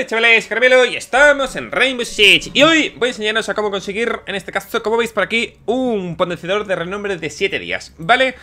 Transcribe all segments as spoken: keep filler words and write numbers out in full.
Hola chavales, Caramelo y estamos en Rainbow Six. Y hoy voy a enseñaros a cómo conseguir, en este caso, como veis por aquí, un potenciador de renombre de siete días, ¿vale?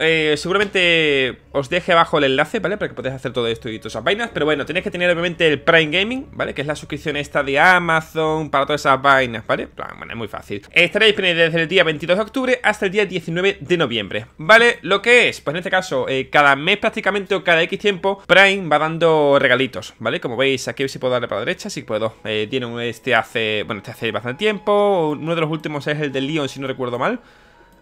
Eh, seguramente os deje abajo el enlace, ¿vale? Para que podáis hacer todo esto y todas esas vainas. Pero bueno, tenéis que tener obviamente el Prime Gaming, ¿vale? Que es la suscripción esta de Amazon para todas esas vainas, ¿vale? Bueno, es muy fácil. Estaréis disponible desde el día veintidós de octubre hasta el día diecinueve de noviembre, ¿vale? Lo que es, pues en este caso, eh, cada mes prácticamente o cada X tiempo, Prime va dando regalitos, ¿vale? Como veis, aquí si puedo darle para la derecha, si puedo. Eh, tiene este hace, bueno, este hace bastante tiempo. Uno de los últimos es el de Leon, si no recuerdo mal.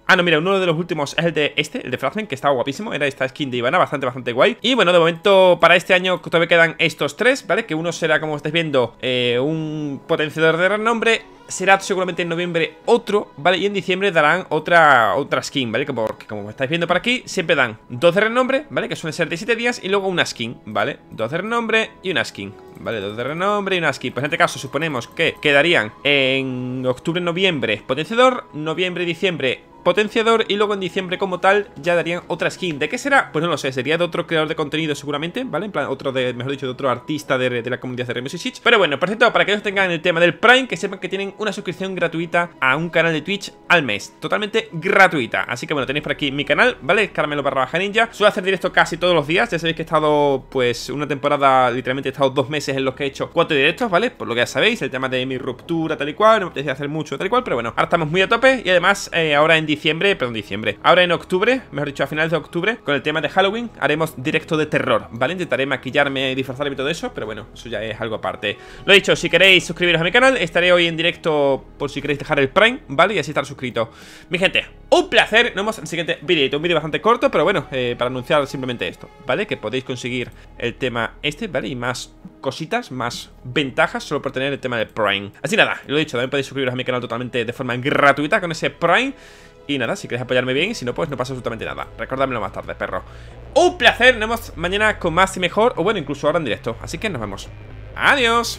Ah, no, mira, uno de los últimos es el de este, el de Fragment, que estaba guapísimo. Era esta skin de Ivana, bastante, bastante guay. Y bueno, de momento, para este año todavía quedan estos tres, ¿vale? Que uno será, como estáis viendo, eh, un potenciador de renombre. Será seguramente en noviembre otro, ¿vale? Y en diciembre darán otra otra skin, ¿vale? Como, como estáis viendo por aquí, siempre dan dos de renombre, ¿vale? Que suelen ser de siete días y luego una skin, ¿vale? Dos de renombre y una skin, ¿vale? Dos de renombre y una skin. Pues en este caso suponemos que quedarían en octubre, noviembre potenciador, noviembre, diciembre potenciador y luego en diciembre como tal ya darían otra skin. ¿De qué será? Pues no lo sé, sería de otro creador de contenido seguramente, ¿vale? En plan, otro de, mejor dicho, de otro artista de, de la comunidad de Remus y Sitch. Pero bueno, por cierto, para que ellos tengan el tema del Prime, que sepan que tienen una suscripción gratuita a un canal de Twitch al mes, totalmente gratuita. Así que bueno, tenéis por aquí mi canal, ¿vale? Caramelo barra baja ninja. Suelo hacer directo casi todos los días. Ya sabéis que he estado, pues, una temporada, literalmente he estado dos meses en los que he hecho cuatro directos, ¿vale? Por lo que ya sabéis, el tema de mi ruptura, tal y cual, no me apetecía hacer mucho, tal y cual, pero bueno, ahora estamos muy a tope. Y además, eh, ahora en diciembre, perdón, diciembre, ahora en octubre, mejor dicho, a finales de octubre, con el tema de Halloween, haremos directo de terror, ¿vale? Intentaré maquillarme, disfrazarme y todo eso, pero bueno, eso ya es algo aparte. Lo dicho, si queréis suscribiros a mi canal, estaré hoy en directo por si queréis dejar el Prime, ¿vale? Y así estar suscrito. Mi gente, un placer, nos vemos en el siguiente vídeo, un vídeo bastante corto, pero bueno, eh, para anunciar simplemente esto, ¿vale? Que podéis conseguir el tema este, ¿vale? Y más cositas, más ventajas solo por tener el tema del Prime. Así nada, lo dicho, también podéis suscribiros a mi canal totalmente de forma gratuita con ese Prime. Y nada, si queréis apoyarme bien, si no, pues no pasa absolutamente nada. Recordadmelo más tarde, perro. Un placer, nos vemos mañana con más y mejor. O bueno, incluso ahora en directo, así que nos vemos. Adiós.